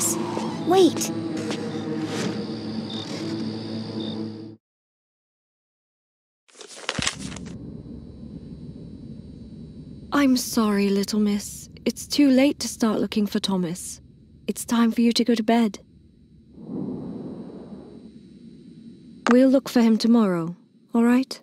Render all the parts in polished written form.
Thomas, wait. I'm sorry, little miss. It's too late to start looking for Thomas. It's time for you to go to bed. We'll look for him tomorrow, all right?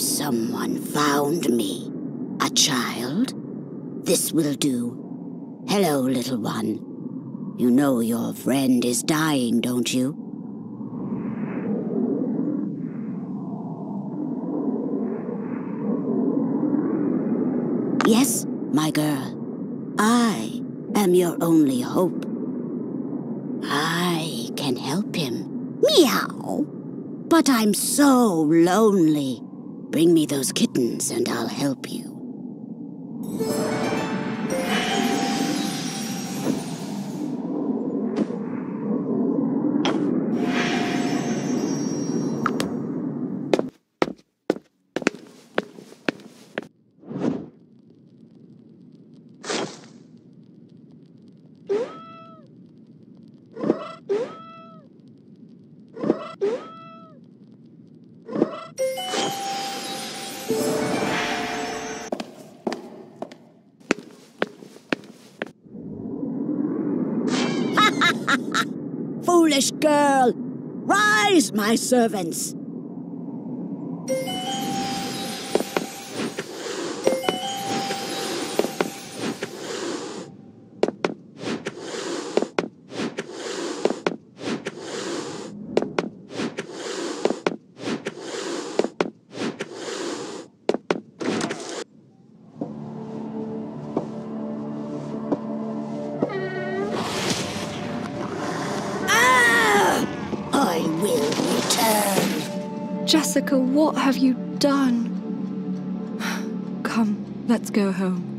Someone found me. A child? This will do. Hello, little one. You know your friend is dying, don't you? Yes, my girl. I am your only hope. I can help him. Meow! But I'm so lonely. Bring me those kittens and I'll help you. Foolish girl! Rise, my servants! Jessica, what have you done? Come, let's go home.